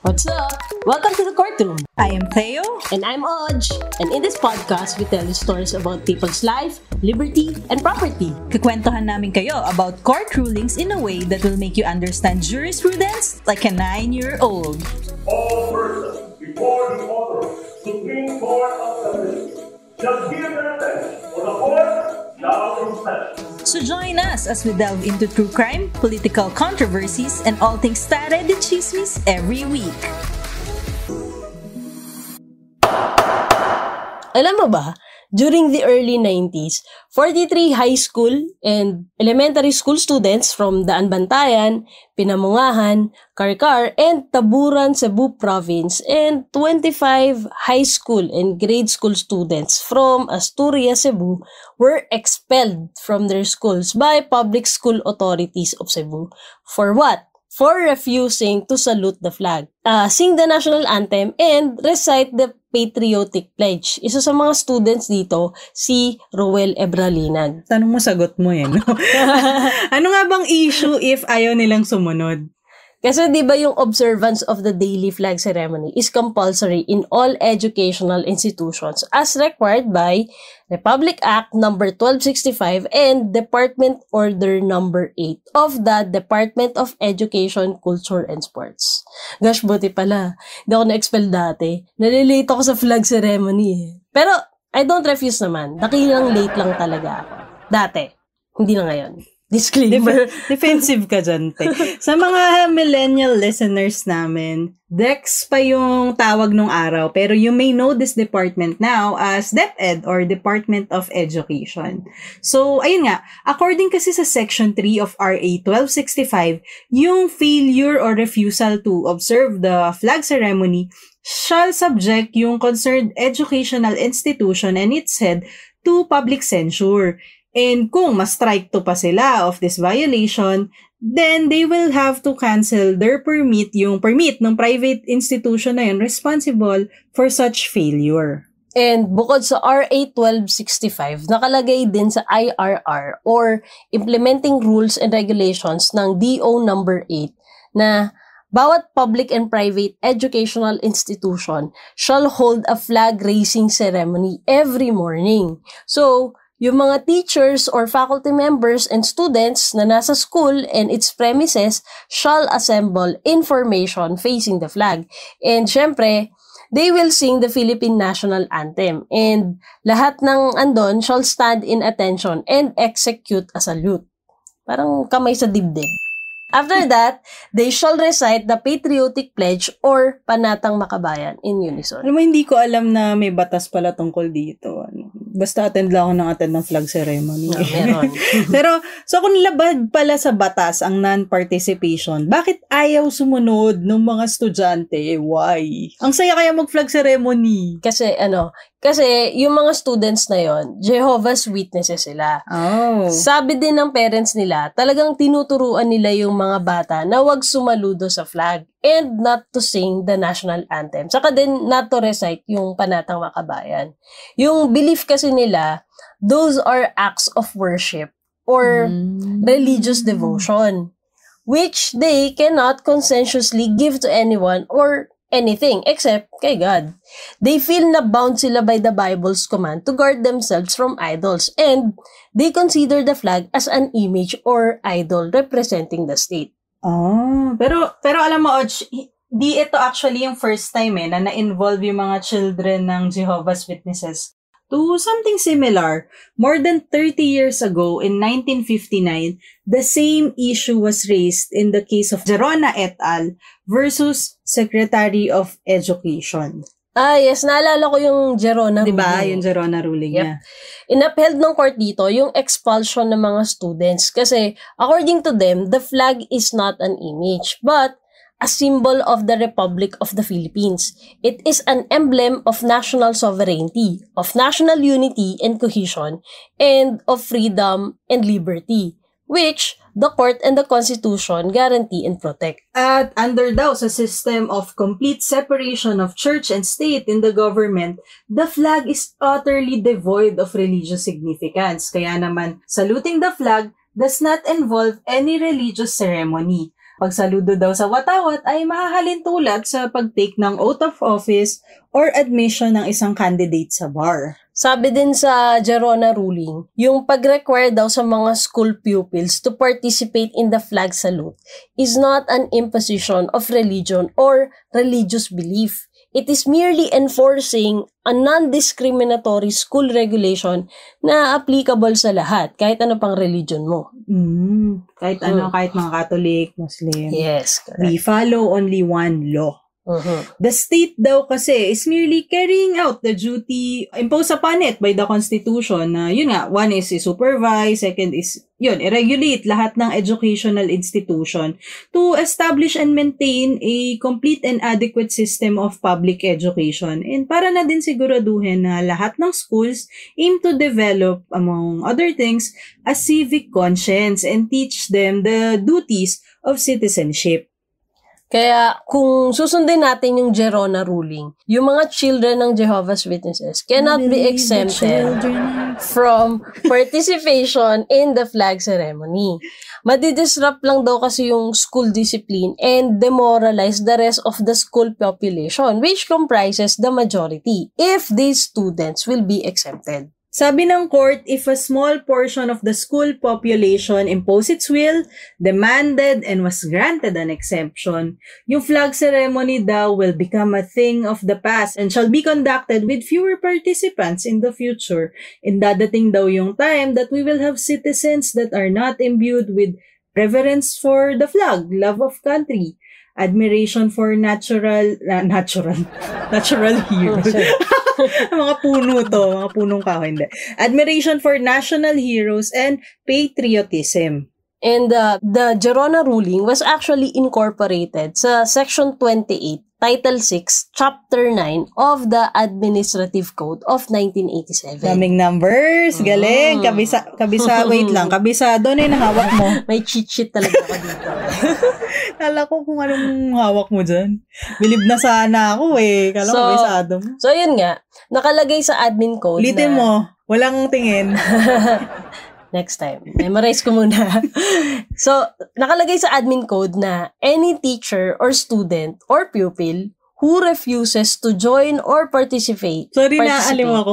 What's up? Welcome to The Court Room. I am Theo. And I'm Oj. And in this podcast, we tell you stories about people's life, liberty, and property. Kikwentohan namin kayo about court rulings in a way that will make you understand jurisprudence like a 9-year-old. All persons before the order, Supreme Court of the Nation, shall give an attention for the court now in session. So join us as we delve into true crime, political controversies, and all things tara de chismis every week. Alam mo ba, during the early 90s, 43 high school and elementary school students from Daanbantayan, Pinamungahan, Carcar, and Taburan, Cebu Province, and 25 high school and grade school students from Asturias, Cebu, were expelled from their schools by public school authorities of Cebu. For what? For refusing to salute the flag, sing the national anthem, and recite the patriotic pledge. Isa sa mga students dito, si Roel Ebralinag. Tanong mo, sagot mo eh, no? Ano nga bang issue if ayaw nilang sumunod? Kasi di ba yung observance of the daily flag ceremony is compulsory in all educational institutions as required by Republic Act No. 1265 and Department Order No. 8 of the Department of Education, Culture, and Sports. Gosh, buti pala. Hindi ako na-expel dati. Nalilate ako sa flag ceremony eh. Pero I don't refuse naman. Nakilang late lang talaga ako. Dati. Hindi na ngayon. Disclaimer. Defensive ka dyan, te. Sa mga millennial listeners namin, DEX pa yung tawag nung araw, pero you may know this department now as DepEd or Department of Education. So, ayun nga, according kasi sa Section 3 of RA 1265, yung failure or refusal to observe the flag ceremony shall subject yung concerned educational institution and its head to public censure. And kung ma-strike to pa sila of this violation, then they will have to cancel their permit, yung permit ng private institution na yun responsible for such failure. And bukod sa RA 1265, nakalagay din sa IRR or Implementing Rules and Regulations ng DO No. 8 na bawat public and private educational institution shall hold a flag-raising ceremony every morning. So, yung mga teachers or faculty members and students na nasa school and its premises shall assemble in formation facing the flag. And syempre, they will sing the Philippine National Anthem. And lahat ng andon shall stand in attention and execute a salute. Parang kamay sa dibdib. After that, they shall recite the patriotic pledge or Panatang Makabayan in unison. Alam mo, hindi ko alam na may batas pala tungkol dito. Basta attend lang ako ng flag ceremony. No, meron. Pero, so kung labad pala sa batas ang non-participation, bakit ayaw sumunod ng mga estudyante? Why? Ang saya kaya mag-flag ceremony. Kasi yung mga students na yon, Jehovah's Witnesses sila. Oh. Sabi din ng parents nila, talagang tinuturuan nila yung mga bata na huwag sumaludo sa flag and not to sing the national anthem. Saka din not to recite yung Panatang Makabayan. Yung belief kasi nila, those are acts of worship or religious devotion which they cannot conscientiously give to anyone or anything except kay God. They feel na bound sila by the Bible's command to guard themselves from idols, and they consider the flag as an image or idol representing the state. Oh, pero alam mo, Oj, di ito actually yung first time na na-involve yung mga children ng Jehovah's Witnesses to something similar. More than 30 years ago, in 1959, the same issue was raised in the case of Gerona et al. Versus Secretary of Education. Ah, yes. Naalala ko yung Gerona ruling. Diba? Yung Gerona ruling niya. Inapheld ng court dito yung expulsion ng mga students. Kasi, according to them, the flag is not an image, but a symbol of the Republic of the Philippines. It is an emblem of national sovereignty, of national unity and cohesion, and of freedom and liberty, which the court and the Constitution guarantee and protect. At under daw sa system of complete separation of church and state in the government, the flag is utterly devoid of religious significance. Kaya naman, saluting the flag does not involve any religious ceremony. Pagsaludo daw sa watawat ay mahahalin tulad sa pag-take ng oath of office or admission ng isang candidate sa bar. Sabi din sa Gerona ruling, yung pag-require daw sa mga school pupils to participate in the flag salute is not an imposition of religion or religious belief. It is merely enforcing a non-discriminatory school regulation na applicable sa lahat, kahit ano pang religion mo. Kahit ano, kahit mga Catholic, Muslim. Yes, correct. We follow only one law. The state daw kasi is merely carrying out the duty imposed upon it by the Constitution na yun nga, one is supervise, second is yun, i-regulate lahat ng educational institution to establish and maintain a complete and adequate system of public education. And para na din siguraduhin na lahat ng schools aim to develop, among other things, a civic conscience and teach them the duties of citizenship. Kaya kung susundin natin yung Gerona ruling, yung mga children ng Jehovah's Witnesses cannot be exempted from participation in the flag ceremony. Madidisrupt lang daw kasi yung school discipline and demoralize the rest of the school population, which comprises the majority, if these students will be exempted. Sabi ng court, if a small portion of the school population imposed its will, demanded, and was granted an exemption, yung flag ceremony daw will become a thing of the past and shall be conducted with fewer participants in the future. And dadating daw yung time that we will have citizens that are not imbued with reverence for the flag, love of country, admiration for natural heroes. Mga puno to, mga punong kahoy, hindi. Admiration for national heroes and patriotism. And the Gerona ruling was actually incorporated sa Section 28, Title 6, Chapter 9 of the Administrative Code of 1987. Daming numbers, galing. Kabisa, wait lang. Kabisa, doon yung hawak mo. May cheat sheet talaga ako dito. Kala ko kung anong hawak mo dyan. Bilib na sana ako eh. Kala ko bisado mo. So, yun nga. Nakalagay sa admin code. Ulitin mo. Walang tingin. Next time. Memorize ko muna. So, nakalagay sa admin code na any teacher or student or pupil who refuses to join or participate. Sorry, naaliw ako.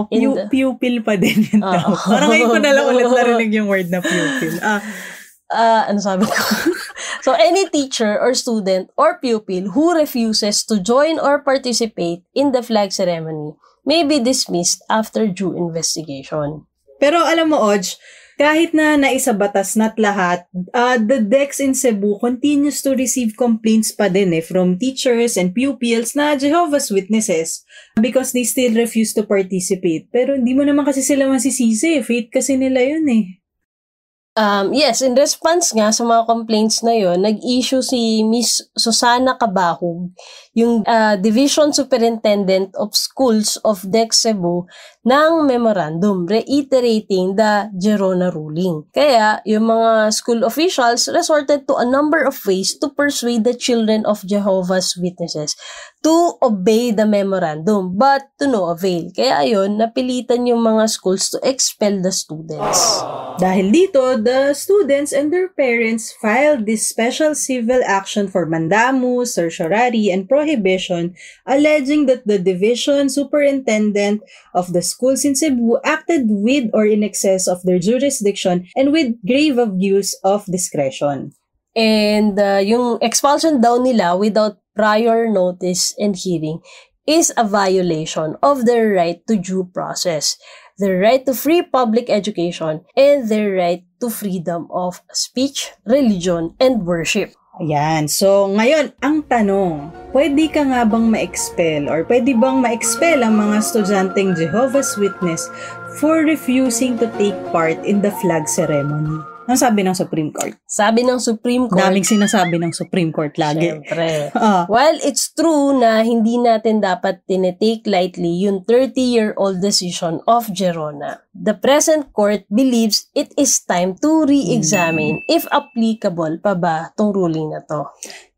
Pupil pa din yung tao. Parang ngayon ko nalang ulit narinig yung word na pupil. Ano sabi ko? So, any teacher or student or pupil who refuses to join or participate in the flag ceremony may be dismissed after due investigation. Pero alam mo, Oj, kahit na naisabatas na't lahat, the DECS in Cebu continues to receive complaints pa din from teachers and pupils na Jehovah's Witnesses because they still refuse to participate. Pero hindi mo naman kasi sila masisisi. Faith kasi nila yun eh. Yes, in response nga sa mga complaints na yon, nag-issue si Miss Susana Kabahug, yung Division Superintendent of Schools of DECS Cebu, ng memorandum reiterating the Gerona ruling. Kaya, yung mga school officials resorted to a number of ways to persuade the children of Jehovah's Witnesses to obey the memorandum, but to no avail. Kaya ayon, napilitan yung mga schools to expel the students. Dahil dito, the students and their parents filed this special civil action for mandamus, certiorari, and prohibition, alleging that the division superintendent of the schools in Cebu acted with or in excess of their jurisdiction and with grave abuse of discretion. And yung expulsion daw nila without prior notice and hearing is a violation of their right to due process, their right to free public education, and their right to freedom of speech, religion, and worship. Ayan. So, ngayon, ang tanong, pwede ka nga bang ma-expel or pwede bang ma-expel ang mga estudyanteng Jehovah's Witness for refusing to take part in the flag ceremony? Ang sabi ng Supreme Court. Sabi ng Supreme Court. Daming sinasabi ng Supreme Court lagi. Siyempre. While it's true na hindi natin dapat tinetake lightly yung 30-year-old decision of Gerona, the present court believes it is time to re-examine if applicable pa ba tong ruling na to.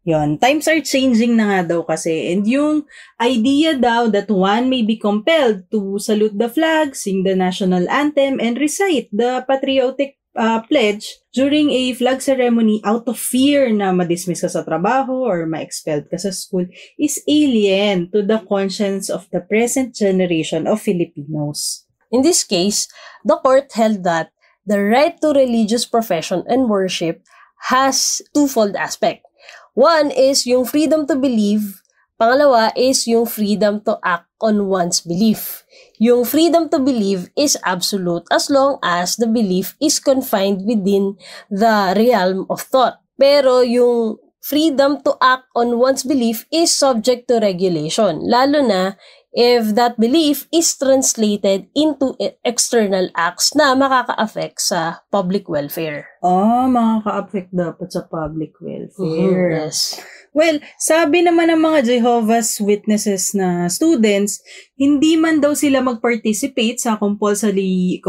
Yun. Times are changing na nga daw kasi. And yung idea daw that one may be compelled to salute the flag, sing the national anthem, and recite the patriotic pledge during a flag ceremony out of fear na madismiss ka sa trabaho or ma-expelled ka sa school is alien to the conscience of the present generation of Filipinos. In this case, the court held that the right to religious profession and worship has twofold aspect. One is yung freedom to believe. Pangalawa is yung freedom to act on one's belief. Yung freedom to believe is absolute as long as the belief is confined within the realm of thought. Pero yung freedom to act on one's belief is subject to regulation, lalo na if that belief is translated into external acts na makaka-affect sa public welfare. Oh, makaka-affect dapat sa public welfare. Yes. Well, sabi naman ng mga Jehovah's Witnesses na students, hindi man daw sila mag-participate sa compulsory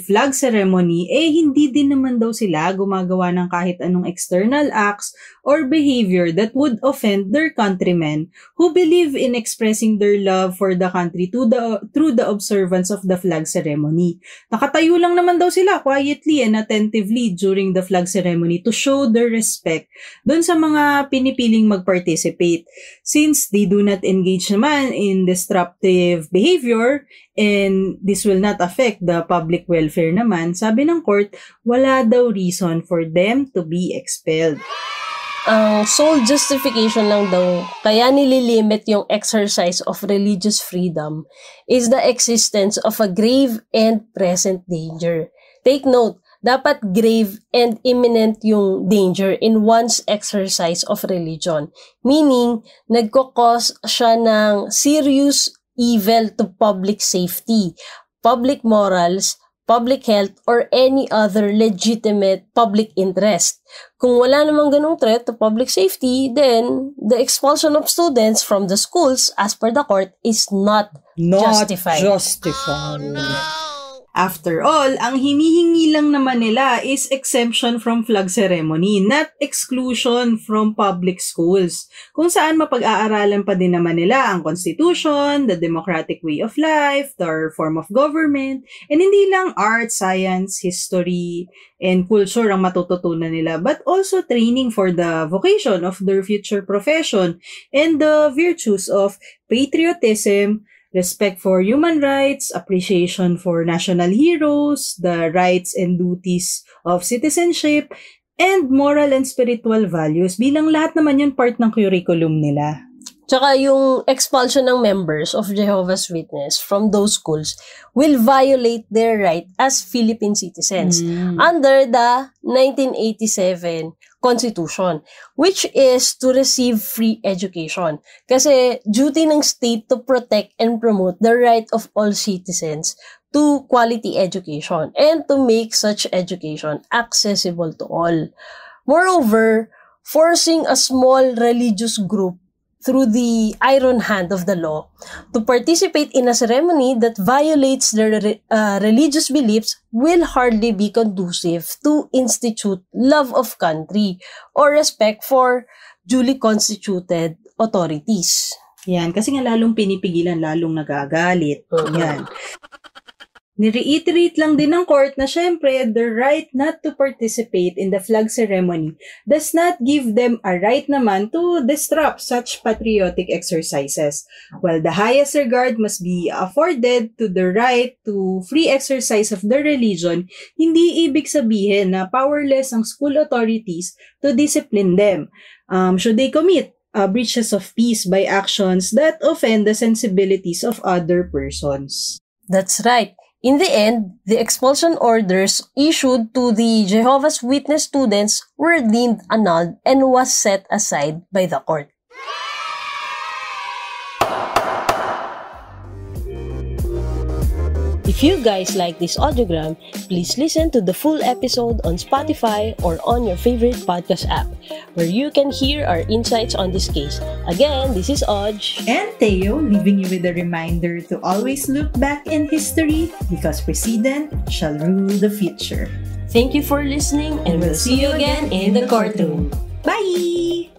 flag ceremony, eh hindi din naman daw sila gumagawa ng kahit anong external acts or behavior that would offend their countrymen who believe in expressing their love for the country through the observance of the flag ceremony. Nakatayo lang naman daw sila quietly and attentively during the flag ceremony to show their respect dun sa mga pinipiling mag-participate, since they do not engage naman in disruptive behavior and this will not affect the public welfare naman. Sabi ng court, wala daw reason for them to be expelled. Ang sole justification lang daw kaya nililimit yung exercise of religious freedom is the existence of a grave and present danger. Take note, dapat grave and imminent yung danger in one's exercise of religion. Meaning, nagko-cause siya ng serious evil to public safety, public morals, public health, or any other legitimate public interest. Kung wala namang ganung threat to public safety, then the expulsion of students from the schools as per the court is not justified. Oh, no. After all, ang hinihingi lang naman nila is exemption from flag ceremony, not exclusion from public schools, kung saan mapag-aaralan pa din naman nila ang constitution, the democratic way of life, their form of government, and hindi lang art, science, history, and culture ang matututunan nila, but also training for the vocation of their future profession and the virtues of patriotism, respect for human rights, appreciation for national heroes, the rights and duties of citizenship, and moral and spiritual values. Bilang lahat naman yun part ng curriculum nila. Tsaka yung expulsion ng members of Jehovah's Witness from those schools will violate their right as Philippine citizens under the 1987 Constitution, which is to receive free education. Kasi duty ng state to protect and promote the right of all citizens to quality education and to make such education accessible to all. Moreover, forcing a small religious group through the iron hand of the law to participate in a ceremony that violates their religious beliefs will hardly be conducive to institute love of country or respect for duly constituted authorities. Yan, kasi nga lalong pinipigilan, lalong nagagalit. Yan. Nireiterate lang din ng court na syempre the right not to participate in the flag ceremony does not give them a right naman to disrupt such patriotic exercises, while the highest regard must be afforded to the right to free exercise of their religion. Hindi ibig sabihin na powerless ang school authorities to discipline them should they commit breaches of peace by actions that offend the sensibilities of other persons. That's right. In the end, the expulsion orders issued to the Jehovah's Witness students were deemed annulled and was set aside by the court. If you guys like this audiogram, please listen to the full episode on Spotify or on your favorite podcast app, where you can hear our insights on this case. Again, this is Oj and Theo, leaving you with a reminder to always look back in history, because precedent shall rule the future. Thank you for listening, and we'll see you again in the courtroom. Bye!